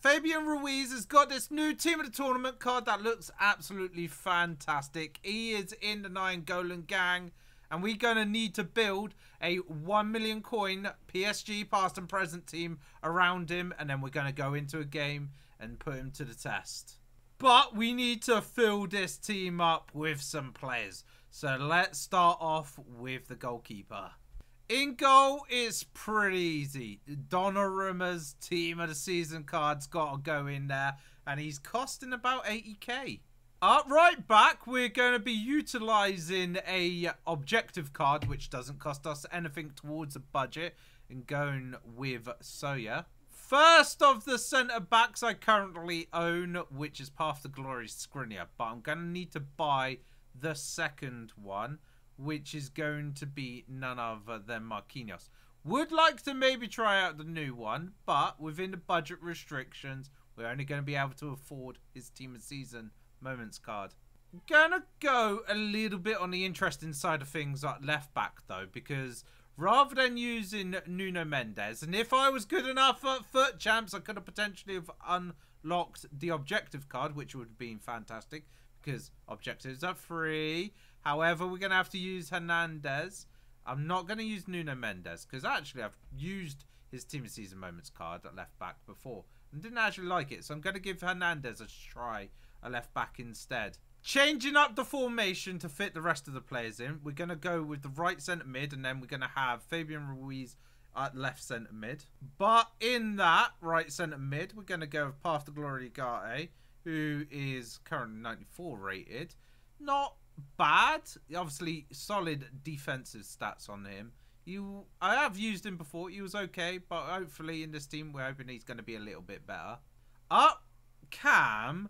Fabian Ruiz has got this new team of the tournament card that looks absolutely fantastic. He is in the 9 Golan gang, and we're going to need to build a 1 million coin PSG past and present team around him, and then we're going to go into a game and put him to the test. But we need to fill this team up with some players. So let's start off with the goalkeeper. In goal, it's pretty easy. Donnarumma's team of the season card's got to go in there. And he's costing about 80k. At right back, we're going to be utilising a objective card, which doesn't cost us anything towards a budget. And going with Soya. First of the centre-backs I currently own, which is Path to Glory Skriniar. But I'm going to need to buy the second one, which is going to be none other than Marquinhos. Would like to maybe try out the new one, but within the budget restrictions, we're only going to be able to afford his Team of Season Moments card. I'm going to go a little bit on the interesting side of things at left-back, though, because rather than using Nuno Mendes, and if I was good enough at foot champs, I could have potentially have unlocked the objective card, which would have been fantastic because objectives are free. However, we're going to have to use Hernandez. I'm not going to use Nuno Mendes because actually I've used his Team of Season Moments card at left back before and didn't actually like it. So I'm going to give Hernandez a try at left back instead. Changing up the formation to fit the rest of the players in. We're going to go with the right centre mid. And then we're going to have Fabian Ruiz at left centre mid. But in that right centre mid, we're going to go with Path to Glory Gare, who is currently 94 rated. Not bad. Obviously, solid defensive stats on him. I have used him before. He was okay. But hopefully in this team, we're hoping he's going to be a little bit better. Up Cam.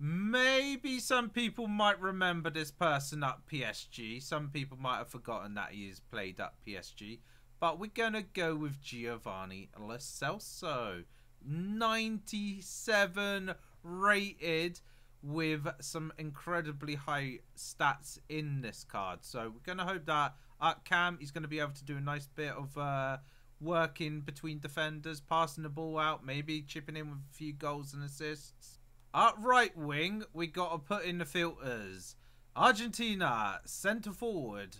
Maybe some people might remember this person at PSG. Some people might have forgotten that he has played at PSG. But we're going to go with Giovanni Lo Celso. 97 rated with some incredibly high stats in this card. So we're going to hope that at Cam, he's going to be able to do a nice bit of work in between defenders, passing the ball out, maybe chipping in with a few goals and assists. At right wing, we got to put in the filters. Argentina, centre forward.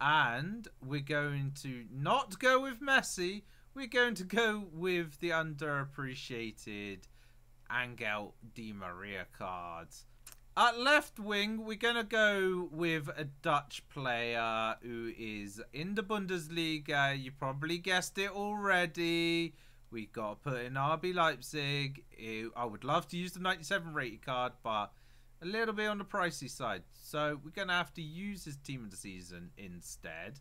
And we're going to not go with Messi. We're going to go with the underappreciated Ángel Di María cards. At left wing, we're going to go with a Dutch player who is in the Bundesliga. You probably guessed it already. We got to put in RB Leipzig. I would love to use the 97 rated card, but a little bit on the pricey side. So we're going to have to use his Team of the Season instead.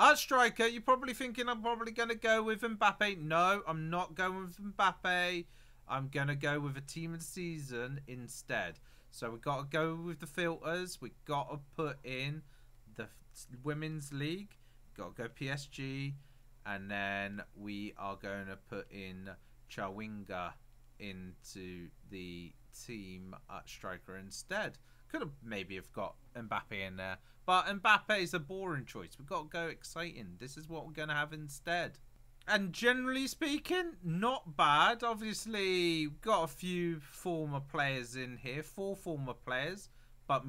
At striker, you're probably thinking I'm probably going to go with Mbappe. No, I'm not going with Mbappe. I'm going to go with a Team of the Season instead. So we've got to go with the filters. We've got to put in the Women's League. Got to go PSG. And then we are going to put in Chawinga into the team at striker instead. Could have maybe have got Mbappe in there. But Mbappe is a boring choice. We've got to go exciting. This is what we're going to have instead. And generally speaking, not bad. Obviously, we've got a few former players in here. 4 former players, but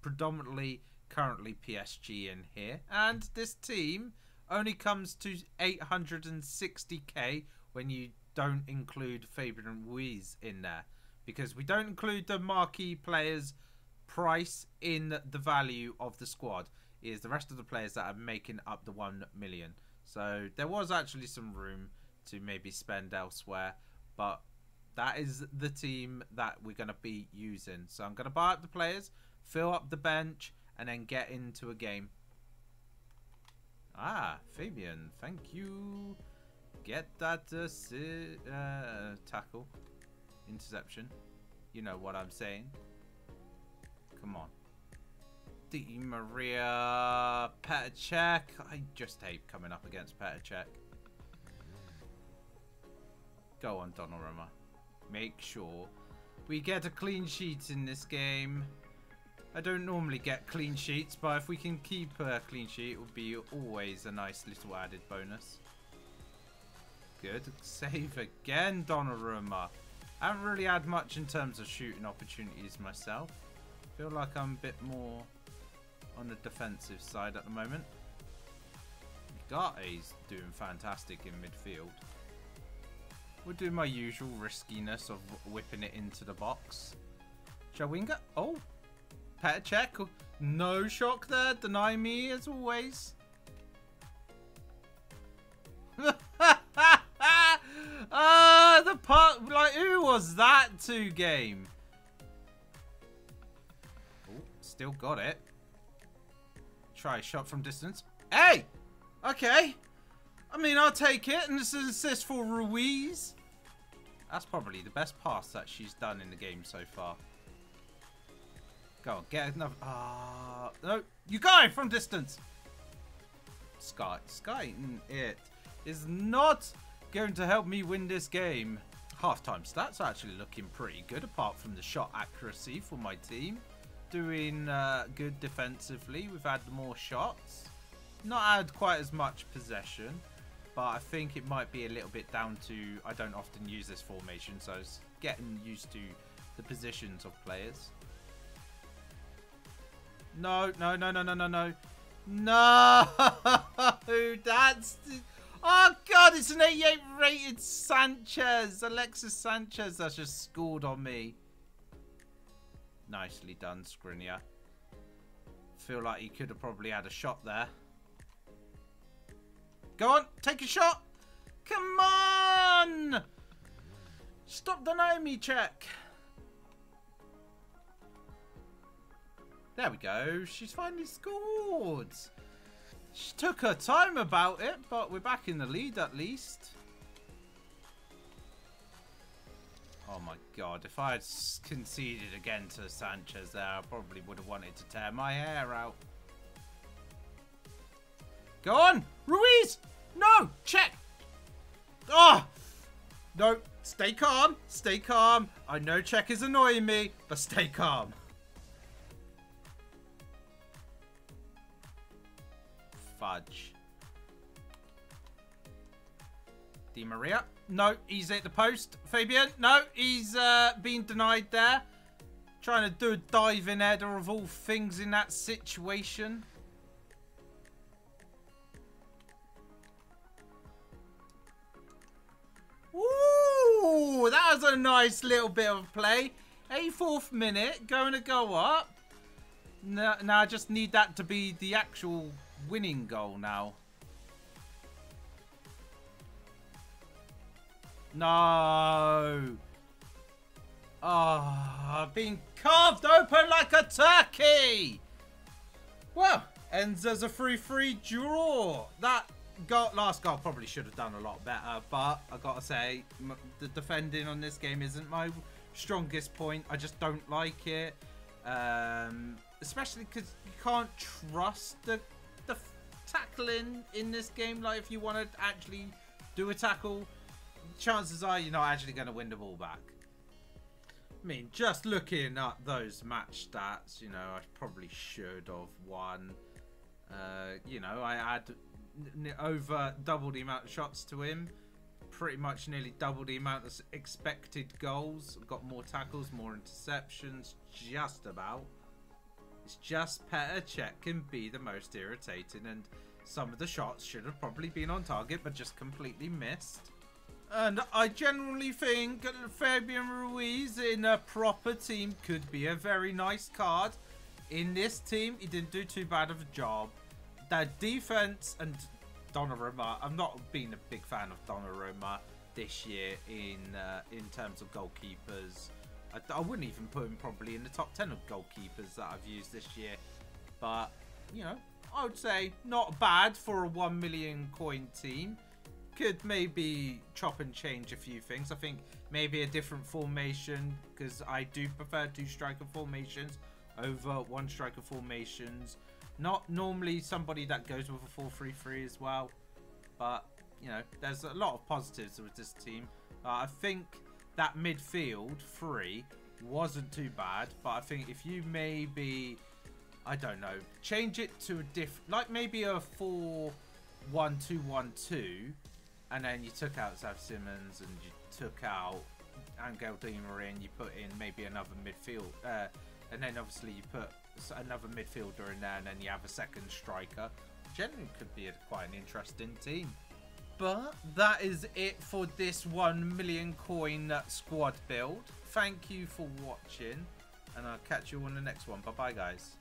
predominantly currently PSG in here. And this team only comes to 860k when you don't include Fabian Ruiz in there. Because we don't include the marquee players' price in the value of the squad. It is the rest of the players that are making up the 1 million. So there was actually some room to maybe spend elsewhere. But that is the team that we're going to be using. So I'm going to buy up the players, fill up the bench, and then get into a game. Ah, Fabian, thank you. Get that tackle. Interception. You know what I'm saying. Come on. Di Maria Petacek. I just hate coming up against Petacek. Go on, Donnarumma. Make sure we get a clean sheet in this game. I don't normally get clean sheets, but if we can keep a clean sheet, it would be always a nice little added bonus. Good. Save again, Donnarumma. I haven't really had much in terms of shooting opportunities myself. I feel like I'm a bit more on the defensive side at the moment. Gare's doing fantastic in midfield. We'll do my usual riskiness of whipping it into the box. Chawinga. Oh. Petacek. No shock there. Deny me as always. The part. Like, who was that to game? Oh, still got it. Try a shot from distance. Hey! Okay. I mean, I'll take it. And this is an assist for Ruiz. That's probably the best pass that she's done in the game so far. Go on, get another. No, you go from distance. Skyting it is not going to help me win this game. Halftime stats are actually looking pretty good, apart from the shot accuracy for my team. Doing good defensively. We've had more shots. Not had quite as much possession. But I think it might be a little bit down to, I don't often use this formation, so I was getting used to the positions of players. No, no, no, no, no, no, no. No! That's... Oh, God, it's an 88 rated Sanchez. Alexis Sanchez that's just scored on me. Nicely done, Skriniar. Feel like he could have probably had a shot there. Go on, take a shot. Come on. Stop denying me, check. There we go. She's finally scored. She took her time about it, but we're back in the lead at least. Oh my God. If I had conceded again to Sanchez there, I probably would have wanted to tear my hair out. Go on! Ruiz! No! Check! Oh! No. Stay calm. Stay calm. I know Czech is annoying me, but stay calm. Fudge. Di Maria. No. He's at the post. Fabian. No. He's been denied there. Trying to do a diving header of all things in that situation. Ooh, that was a nice little bit of play. 84th minute, going to go up. Now I just need that to be the actual winning goal now. No. Oh, I've been carved open like a turkey. Well, ends as a 3-3 draw. That... last goal probably should have done a lot better, but I gotta say, the defending on this game isn't my strongest point. I just don't like it, especially because you can't trust the tackling in this game. Like, if you want to actually do a tackle, chances are you're not actually going to win the ball back. I mean, just looking at those match stats, you know, I probably should have won. You know, I had over double the amount of shots to him, pretty much nearly double the amount of expected goals. Got more tackles, more interceptions, just about. It's just Petr Cech can be the most irritating, and some of the shots should have probably been on target but just completely missed. And I generally think Fabian Ruiz in a proper team could be a very nice card. In this team, he didn't do too bad of a job. Their defense and Donnarumma. I'm not being a big fan of Donnarumma this year in terms of goalkeepers. I wouldn't even put him probably in the top 10 of goalkeepers that I've used this year. But, you know, I would say not bad for a 1 million coin team. Could maybe chop and change a few things. I think maybe a different formation, because I do prefer two striker formations over one striker formations. Not normally somebody that goes with a 4-3-3 as well. But, you know, there's a lot of positives with this team. I think that midfield three wasn't too bad. But I think if you maybe, I don't know, change it to a different... Like maybe a 4-1-2-1-2. And then you took out Xavi Simons and you took out Ángel Di María and you put in maybe another midfield, and then obviously you put another midfielder in there, and then you have a second striker. Generally could be quite an interesting team. But that is it for this 1 million coin squad build. Thank you for watching, and I'll catch you on the next one. Bye bye, guys.